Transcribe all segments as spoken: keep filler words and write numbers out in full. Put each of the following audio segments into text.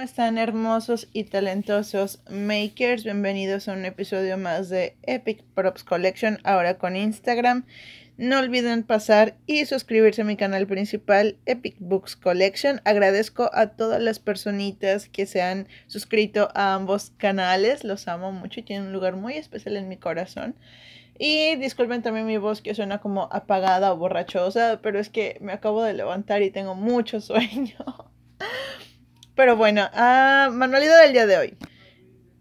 ¿Cómo están, hermosos y talentosos makers? Bienvenidos a un episodio más de Epic Props Collection, ahora con Instagram. No olviden pasar y suscribirse a mi canal principal, Epic Books Collection. Agradezco a todas las personitas que se han suscrito a ambos canales. Los amo mucho y tienen un lugar muy especial en mi corazón. Y disculpen también mi voz que suena como apagada o borrachosa, pero es que me acabo de levantar y tengo mucho sueño. Pero bueno, uh, manualidad del día de hoy.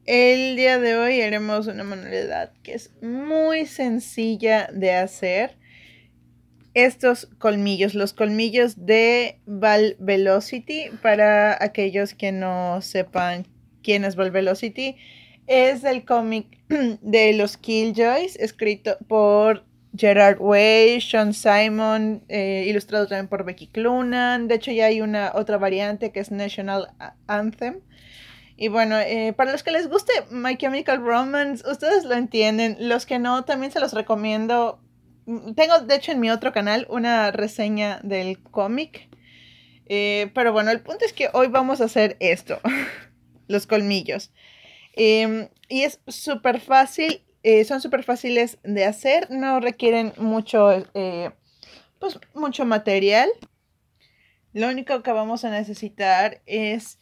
El día de hoy haremos una manualidad que es muy sencilla de hacer. Estos colmillos, los colmillos de Val Velocity. Para aquellos que no sepan quién es Val Velocity, es el cómic de los Killjoys, escrito por Gerard Way, Sean Simon, eh, ilustrado también por Becky Clunan. De hecho, ya hay una otra variante que es National Anthem. Y bueno, eh, para los que les guste My Chemical Romance, ustedes lo entienden. Los que no, también se los recomiendo. Tengo, de hecho, en mi otro canal una reseña del cómic. Eh, pero bueno, el punto es que hoy vamos a hacer esto. Los colmillos. Eh, y es súper fácil. Eh, son súper fáciles de hacer, no requieren mucho, eh, pues, mucho material. Lo único que vamos a necesitar es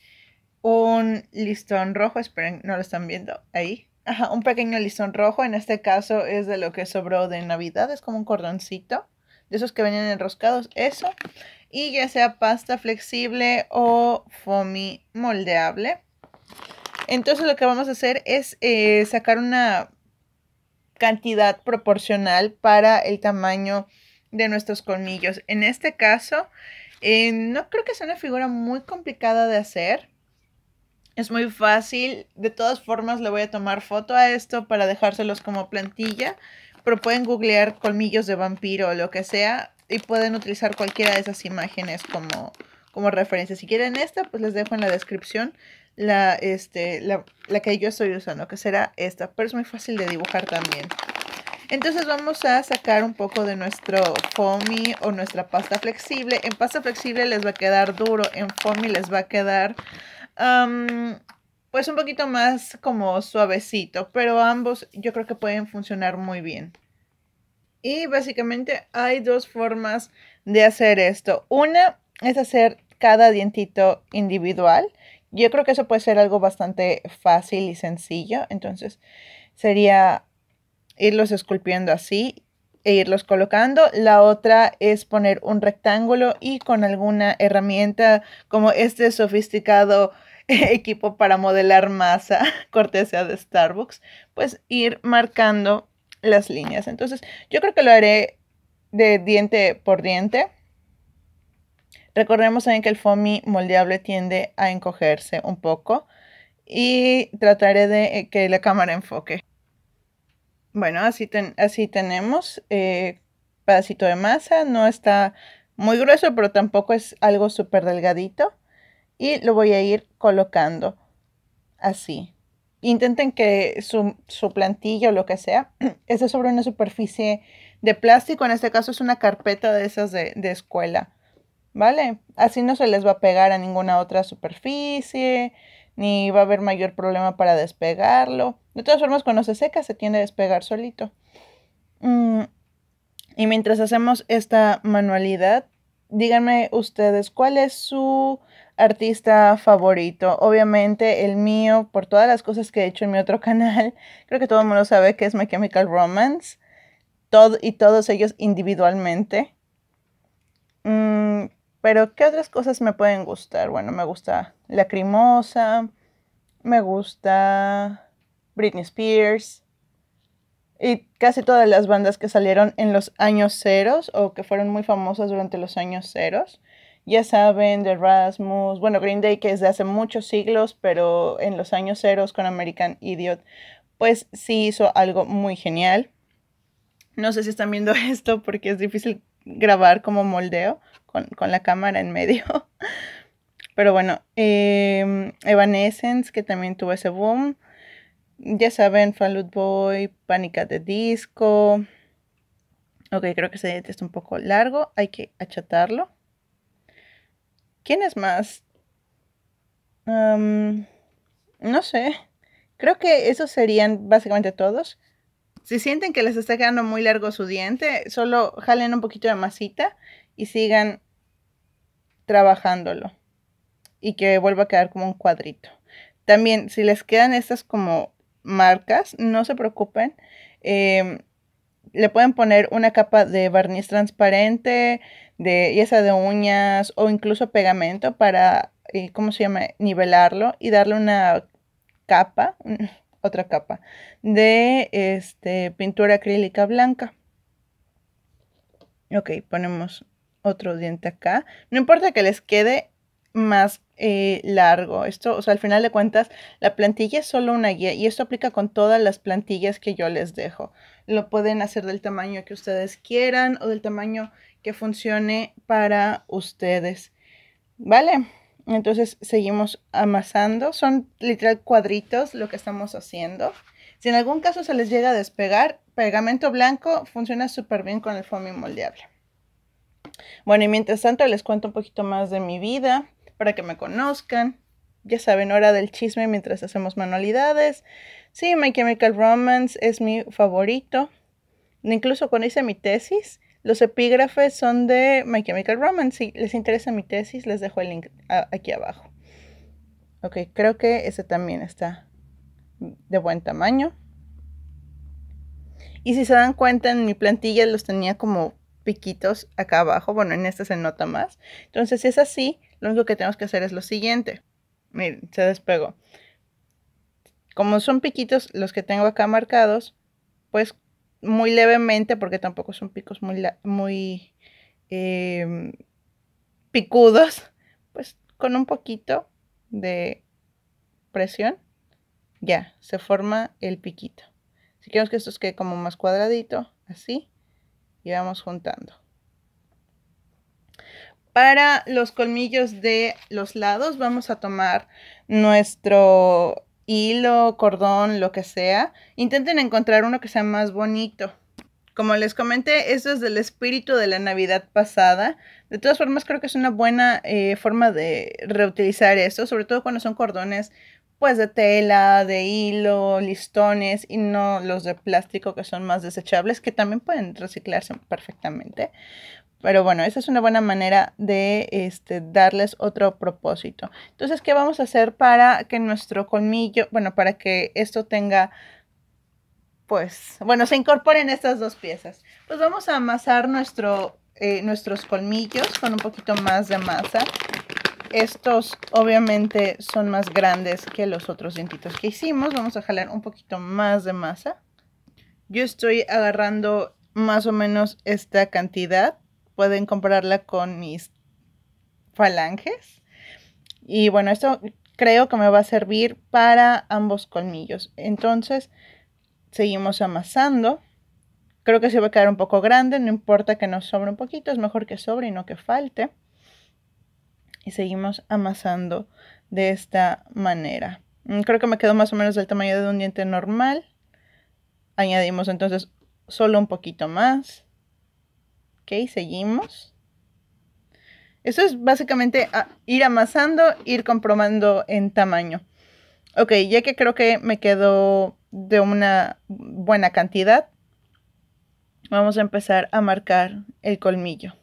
un listón rojo, esperen, no lo están viendo, ahí. Ajá, un pequeño listón rojo, en este caso es de lo que sobró de Navidad, es como un cordoncito, de esos que venían enroscados, eso. Y ya sea pasta flexible o foamy moldeable. Entonces lo que vamos a hacer es eh, sacar una cantidad proporcional para el tamaño de nuestros colmillos. En este caso, eh, no creo que sea una figura muy complicada de hacer. Es muy fácil. De todas formas, le voy a tomar foto a esto para dejárselos como plantilla. Pero pueden googlear colmillos de vampiro o lo que sea. Y pueden utilizar cualquiera de esas imágenes como, como referencia. Si quieren esta, pues les dejo en la descripción La, este, la, la que yo estoy usando, que será esta, pero es muy fácil de dibujar también. Entonces vamos a sacar un poco de nuestro foamy o nuestra pasta flexible. En pasta flexible les va a quedar duro, en foamy les va a quedar um, pues un poquito más como suavecito, pero ambos yo creo que pueden funcionar muy bien. Y básicamente hay dos formas de hacer esto. Una es hacer cada dientito individual. Yo creo que eso puede ser algo bastante fácil y sencillo. Entonces sería irlos esculpiendo así e irlos colocando. La otra es poner un rectángulo y con alguna herramienta como este sofisticado equipo para modelar masa, cortesía de Starbucks, pues ir marcando las líneas. Entonces yo creo que lo haré de diente por diente. Recordemos también que el foamy moldeable tiende a encogerse un poco y trataré de que la cámara enfoque. Bueno, así, ten, así tenemos eh, pedacito de masa. No está muy grueso, pero tampoco es algo súper delgadito. Y lo voy a ir colocando así. Intenten que su, su plantilla o lo que sea esté sobre una superficie de plástico. En este caso es una carpeta de esas de, de escuela. ¿Vale? Así no se les va a pegar a ninguna otra superficie, ni va a haber mayor problema para despegarlo. De todas formas, cuando se seca, se tiende a despegar solito. Mm. Y mientras hacemos esta manualidad, díganme ustedes, ¿cuál es su artista favorito? Obviamente, el mío, por todas las cosas que he hecho en mi otro canal, creo que todo el mundo sabe que es My Chemical Romance, todo, y todos ellos individualmente. Mm. Pero, ¿qué otras cosas me pueden gustar? Bueno, me gusta Lacrimosa, me gusta Britney Spears y casi todas las bandas que salieron en los años ceros o que fueron muy famosas durante los años ceros. Ya saben, The Rasmus, bueno, Green Day, que es de hace muchos siglos, pero en los años ceros con American Idiot, pues sí hizo algo muy genial. No sé si están viendo esto porque es difícil grabar como moldeo con, con la cámara en medio. Pero bueno, eh, Evanescence, que también tuvo ese boom. Ya saben, Fall Out Boy, Pánico de Disco. Ok, creo que ese es un poco largo, hay que achatarlo. ¿Quién es más? Um, no sé. Creo que esos serían básicamente todos. Si sienten que les está quedando muy largo su diente, solo jalen un poquito de masita y sigan trabajándolo. Y que vuelva a quedar como un cuadrito. También, si les quedan estas como marcas, no se preocupen. Eh, le pueden poner una capa de barniz transparente, de, ya sea de uñas o incluso pegamento para, eh, ¿cómo se llama?, nivelarlo y darle una capa, otra capa, de este, pintura acrílica blanca. Ok, ponemos otro diente acá. No importa que les quede más eh, largo. Esto, o sea, al final de cuentas, la plantilla es solo una guía y esto aplica con todas las plantillas que yo les dejo. Lo pueden hacer del tamaño que ustedes quieran o del tamaño que funcione para ustedes. ¿Vale? Entonces seguimos amasando. Son literal cuadritos lo que estamos haciendo. Si en algún caso se les llega a despegar, pegamento blanco funciona súper bien con el foamy moldeable. Bueno, y mientras tanto les cuento un poquito más de mi vida, para que me conozcan. Ya saben, hora del chisme mientras hacemos manualidades. Sí, My Chemical Romance es mi favorito. Incluso cuando hice mi tesis, los epígrafes son de My Chemical Romance. Si les interesa mi tesis, les dejo el link aquí abajo. Ok, creo que este también está de buen tamaño. Y si se dan cuenta, en mi plantilla los tenía como piquitos acá abajo. Bueno, en este se nota más. Entonces, si es así, lo único que tenemos que hacer es lo siguiente. Miren, se despegó. Como son piquitos los que tengo acá marcados, pues muy levemente, porque tampoco son picos muy, muy eh, picudos, pues con un poquito de presión, ya, se forma el piquito. Si queremos que esto quede como más cuadradito, así, y vamos juntando. Para los colmillos de los lados vamos a tomar nuestro hilo, cordón, lo que sea. Intenten encontrar uno que sea más bonito. Como les comenté, esto es del espíritu de la Navidad pasada. De todas formas, creo que es una buena eh, forma de reutilizar esto, sobre todo cuando son cordones pues de tela, de hilo, listones y no los de plástico que son más desechables, que también pueden reciclarse perfectamente. Pero bueno, esa es una buena manera de este, darles otro propósito. Entonces, ¿qué vamos a hacer para que nuestro colmillo, bueno, para que esto tenga, pues, bueno, se incorporen estas dos piezas? Pues vamos a amasar nuestro, eh, nuestros colmillos con un poquito más de masa. Estos obviamente son más grandes que los otros dientitos que hicimos. Vamos a jalar un poquito más de masa. Yo estoy agarrando más o menos esta cantidad. Pueden compararla con mis falanges. Y bueno, esto creo que me va a servir para ambos colmillos. Entonces, seguimos amasando. Creo que se va a quedar un poco grande. No importa que nos sobre un poquito. Es mejor que sobre y no que falte. Y seguimos amasando de esta manera. Creo que me quedó más o menos del tamaño de un diente normal. Añadimos entonces solo un poquito más. Ok, seguimos. Esto es básicamente ir amasando, ir comprobando en tamaño. Ok, ya que creo que me quedó de una buena cantidad, vamos a empezar a marcar el colmillo.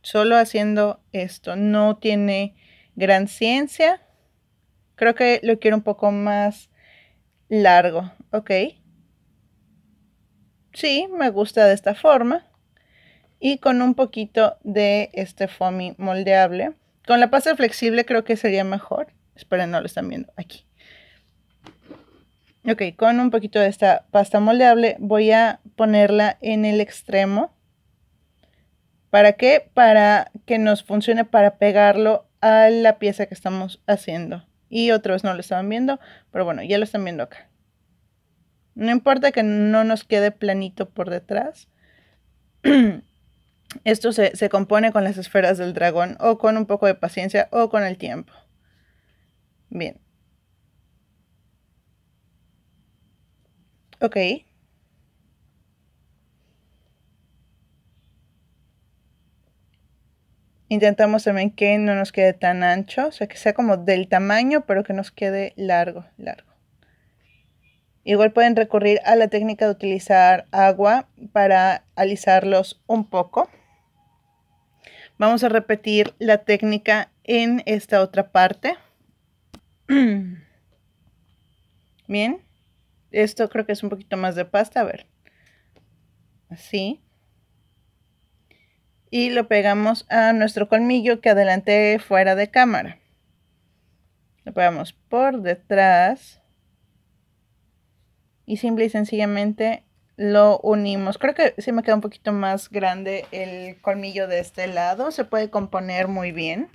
Solo haciendo esto, no tiene gran ciencia. Creo que lo quiero un poco más largo, ok. Sí, me gusta de esta forma. Y con un poquito de este foamy moldeable. Con la pasta flexible creo que sería mejor. Esperen, no lo están viendo aquí. Ok, con un poquito de esta pasta moldeable voy a ponerla en el extremo. ¿Para qué? Para que nos funcione para pegarlo a la pieza que estamos haciendo. Y otra vez no lo estaban viendo, pero bueno, ya lo están viendo acá. No importa que no nos quede planito por detrás. Esto se, se compone con las esferas del dragón o con un poco de paciencia o con el tiempo. Bien. Ok. Intentamos también que no nos quede tan ancho, o sea, que sea como del tamaño, pero que nos quede largo, largo. Igual pueden recurrir a la técnica de utilizar agua para alisarlos un poco. Vamos a repetir la técnica en esta otra parte. Bien. Esto creo que es un poquito más de pasta, a ver. Así. Y lo pegamos a nuestro colmillo que adelanté fuera de cámara. Lo pegamos por detrás. Y simple y sencillamente lo unimos. Creo que sí me queda un poquito más grande el colmillo de este lado. Se puede componer muy bien.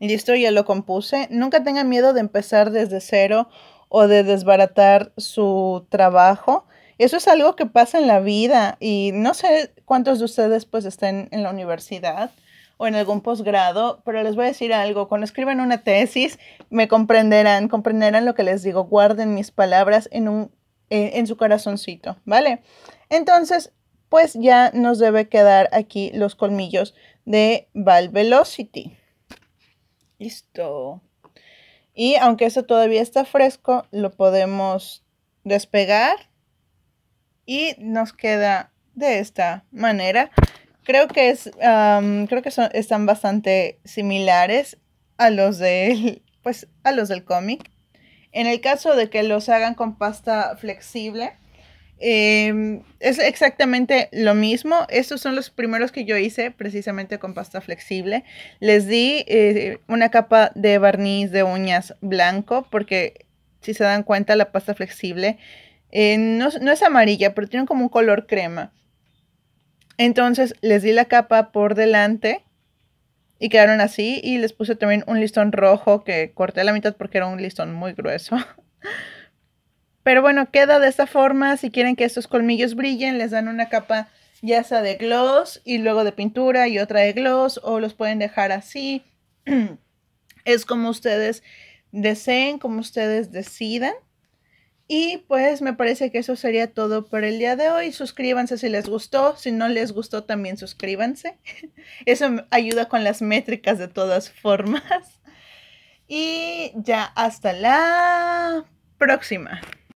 Listo, ya lo compuse. Nunca tengan miedo de empezar desde cero o de desbaratar su trabajo. Eso es algo que pasa en la vida. Y no sé cuántos de ustedes pues estén en la universidad o en algún posgrado, pero les voy a decir algo, cuando escriban una tesis me comprenderán, comprenderán lo que les digo, guarden mis palabras en un en su corazoncito, ¿vale? Entonces, pues ya nos debe quedar aquí los colmillos de Val Velocity. Listo. Y aunque esto todavía está fresco, lo podemos despegar. Y nos queda de esta manera. Creo que, es, um, creo que son, están bastante similares a los del, pues, a los del cómic. En el caso de que los hagan con pasta flexible, eh, es exactamente lo mismo. Estos son los primeros que yo hice precisamente con pasta flexible. Les di eh, una capa de barniz de uñas blanco porque si se dan cuenta la pasta flexible eh, no, no es amarilla, pero tiene como un color crema. Entonces les di la capa por delante. Y quedaron así y les puse también un listón rojo que corté a la mitad porque era un listón muy grueso. Pero bueno, queda de esta forma. Si quieren que estos colmillos brillen, les dan una capa ya sea de gloss y luego de pintura y otra de gloss. O los pueden dejar así. Es como ustedes deseen, como ustedes decidan. Y pues me parece que eso sería todo por el día de hoy. Suscríbanse si les gustó. Si no les gustó también suscríbanse. Eso ayuda con las métricas de todas formas. Y ya hasta la próxima.